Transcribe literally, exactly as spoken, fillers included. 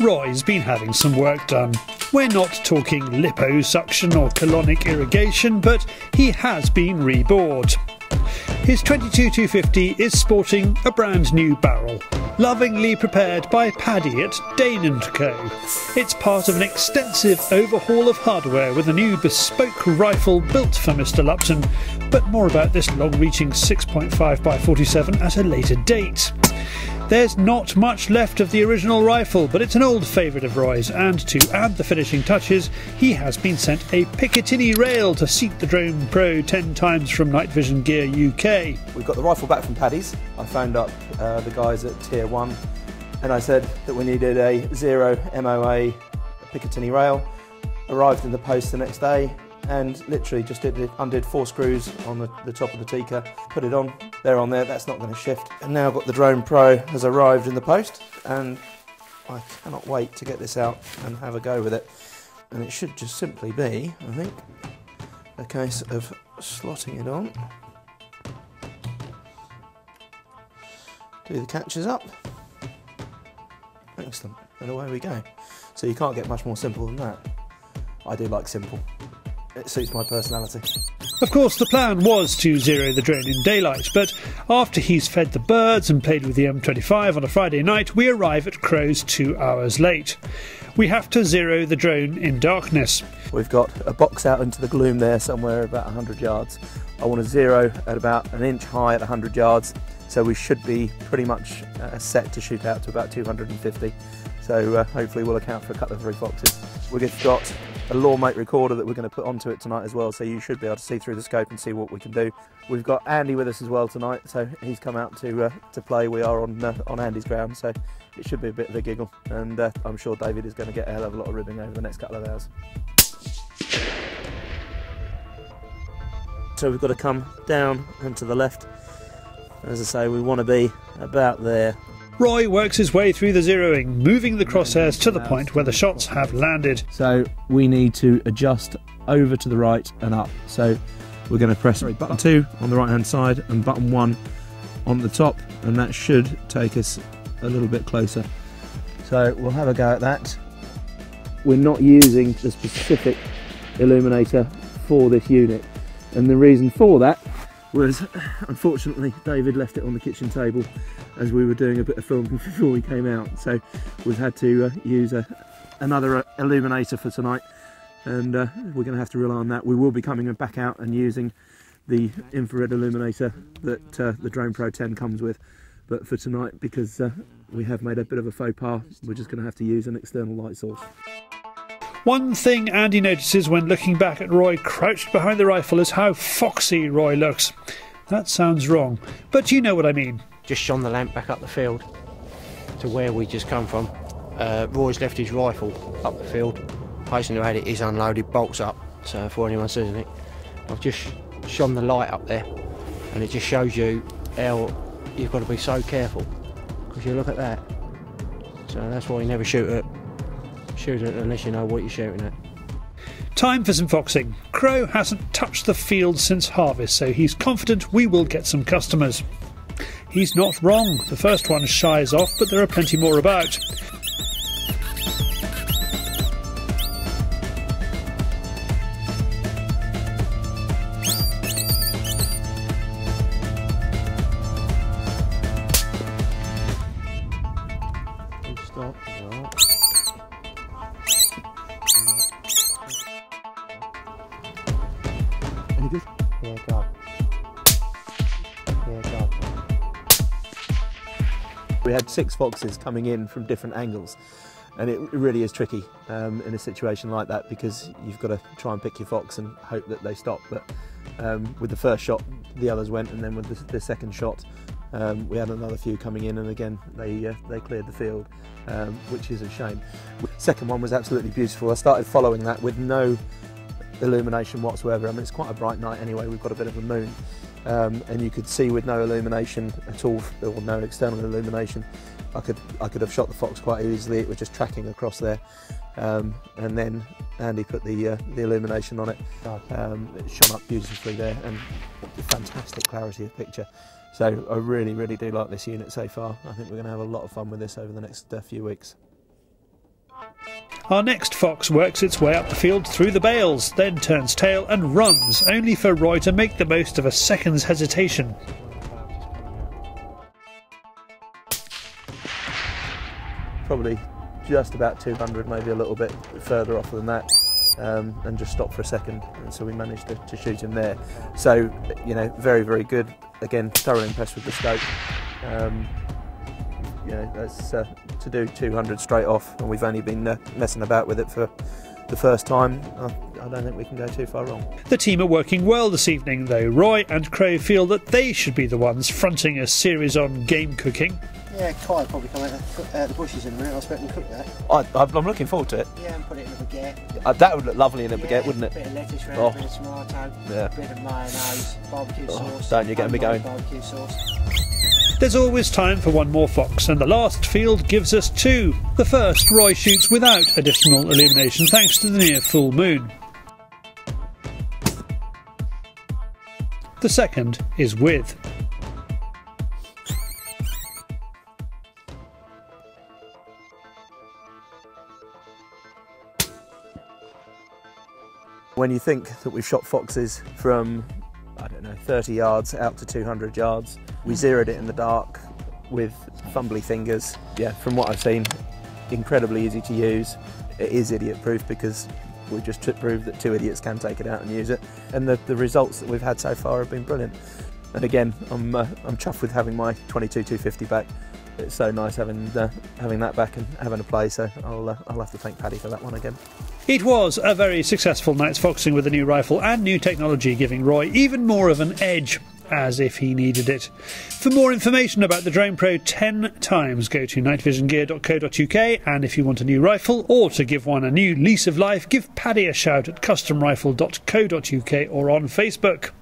Roy's been having some work done. We're not talking liposuction or colonic irrigation, but he has been rebored. His twenty-two two fifty is sporting a brand new barrel, lovingly prepared by Paddy at Dane and Co. It's part of an extensive overhaul of hardware with a new bespoke rifle built for Mister Lupton, but more about this long-reaching six point five by forty-seven at a later date. There's not much left of the original rifle, but it's an old favourite of Roy's, and to add the finishing touches, he has been sent a Picatinny rail to seat the Drone Pro ten times from Night Vision Gear U K. We've got the rifle back from Paddy's. I phoned up uh, the guys at Tier One, and I said that we needed a zero M O A Picatinny rail. Arrived in the post the next day, and literally just did, undid four screws on the, the top of the Tikka, put it on. They're on there, that's not going to shift. And now I've got the Drone Pro has arrived in the post, and I cannot wait to get this out and have a go with it. And it should just simply be, I think, a case of slotting it on. Do the catches up. Excellent, and away we go. So you can't get much more simple than that. I do like simple. It suits my personality. Of course, the plan was to zero the drone in daylight, but after he's fed the birds and played with the M twenty-five on a Friday night, we arrive at Crow's two hours late. We have to zero the drone in darkness. We've got a box out into the gloom there somewhere about a hundred yards. I want to zero at about an inch high at a hundred yards, so we should be pretty much uh, set to shoot out to about two hundred fifty. So uh, hopefully we'll account for a couple of three foxes. We've got a Lawmate recorder that we're going to put onto it tonight as well, so you should be able to see through the scope and see what we can do. We've got Andy with us as well tonight, so he's come out to uh, to play. We are on uh, on Andy's ground, so it should be a bit of a giggle, and uh, I'm sure David is going to get a hell of a lot of ribbing over the next couple of hours. So we've got to come down and to the left. As I say, we want to be about there. Roy works his way through the zeroing, moving the crosshairs to the point where the shots have landed. So we need to adjust over to the right and up. So we're going to press button two on the right hand side and button one on the top, and that should take us a little bit closer. So we'll have a go at that. We're not using the specific illuminator for this unit, and the reason for that was, unfortunately, David left it on the kitchen table as we were doing a bit of filming before we came out, so we've had to uh, use a, another illuminator for tonight, and uh, we're going to have to rely on that. We will be coming back out and using the infrared illuminator that uh, the Drone Pro ten comes with, but for tonight, because uh, we have made a bit of a faux pas, we're just going to have to use an external light source. One thing Andy notices when looking back at Roy crouched behind the rifle is how foxy Roy looks. That sounds wrong, but you know what I mean. Just shone the lamp back up the field to where we just come from. Uh, Roy's left his rifle up the field, facing the way it is unloaded, bolts up, so before anyone says anything. I've just shone the light up there, and it just shows you how you've got to be so careful, because you look at that. So that's why you never shoot at shoot it unless you know what you're shooting at. Time for some foxing. Crow hasn't touched the field since harvest, so he's confident we will get some customers. He's not wrong. The first one shies off, but there are plenty more about. Good. Yeah, God. Yeah, God. We had six foxes coming in from different angles, and it really is tricky um, in a situation like that, because you've got to try and pick your fox and hope that they stop. But um, with the first shot, the others went, and then with the, the second shot, um, we had another few coming in, and again they uh, they cleared the field, um, which is a shame. The second one was absolutely beautiful. I started following that with no illumination whatsoever. I mean, it's quite a bright night anyway, we've got a bit of a moon, um, and you could see with no illumination at all, or no external illumination, I could I could have shot the fox quite easily. It was just tracking across there, um, and then Andy put the uh, the illumination on it. Um, it shone up beautifully there, and fantastic clarity of picture. So I really really do like this unit so far. I think we're going to have a lot of fun with this over the next uh, few weeks. Our next fox works its way up the field through the bales, then turns tail and runs, only for Roy to make the most of a second's hesitation. Probably just about two hundred, maybe a little bit further off than that, um, and just stopped for a second, and so we managed to, to shoot him there. So, you know, very, very good. Again, thoroughly impressed with the scope. Um, you know, that's, uh, to do two hundred straight off, and we've only been uh, messing about with it for the first time. Uh, I don't think we can go too far wrong. The team are working well this evening, though Roy and Crow feel that they should be the ones fronting a series on game cooking. Yeah, Kyle probably come out of the, uh, the bushes in a minute. I expect him to cook that. I, I'm looking forward to it. Yeah, and put it in a baguette. Uh, that would look lovely in a yeah, baguette, wouldn't it? A bit of lettuce round, oh. a bit of tomato, yeah. a bit of mayonnaise, barbecue oh, sauce. Don't you get me going? Barbecue sauce. There's always time for one more fox, and the last field gives us two. The first Roy shoots without additional illumination, thanks to the near full moon. The second is with. When you think that we've shot foxes from, I don't know, thirty yards out to two hundred yards, we zeroed it in the dark with fumbly fingers. Yeah, from what I've seen, incredibly easy to use. It is idiot proof because we've just proved that two idiots can take it out and use it. And the, the results that we've had so far have been brilliant. And again, I'm, uh, I'm chuffed with having my twenty-two two fifty back. It's so nice having uh, having that back and having a play, so I'll, uh, I'll have to thank Paddy for that one again. It was a very successful night's foxing with a new rifle and new technology, giving Roy even more of an edge, as if he needed it. For more information about the Drone Pro ten X, go to night vision gear dot co dot U K, and if you want a new rifle or to give one a new lease of life, give Paddy a shout at custom rifle dot co dot U K or on Facebook.